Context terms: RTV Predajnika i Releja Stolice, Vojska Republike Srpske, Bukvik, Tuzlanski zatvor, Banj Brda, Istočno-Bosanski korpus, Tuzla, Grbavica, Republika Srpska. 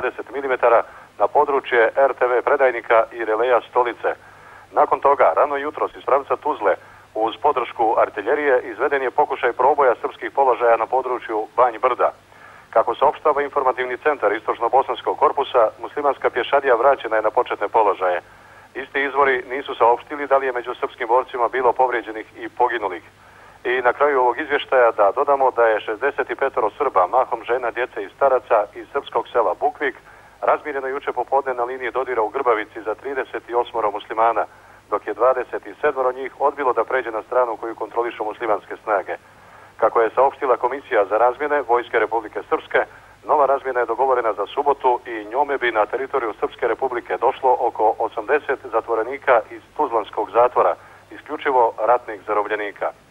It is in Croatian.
120 mm na područje RTV Predajnika i Releja Stolice. Nakon toga, rano jutros iz pravca Tuzle, uz podršku artiljerije, izveden je pokušaj proboja srpskih položaja na području Banj Brda. Kako saopštava informativni centar Istočno-Bosanskog korpusa, muslimanska pješadija vraćena je na početne položaje. Isti izvori nisu saopštili da li je među srpskim borcima bilo povrijeđenih i poginulih. I na kraju ovog izvještaja da dodamo da je 65 Srba, mahom žena, djece i staraca, iz srpskog sela Bukvik, razmirjeno juče popodne na liniji dodira u Grbavici za 38 muslimana, dok je 27 njih odbilo da pređe na stranu koju kontrolišu muslimanske snage. Kako je saopštila Komisija za razmjene Vojske Republike Srpske, nova razmjena je dogovorena za subotu i njome bi na teritoriju Srpske Republike došlo oko 80 zatvorenika iz Tuzlanskog zatvora, isključivo ratnih zarobljenika.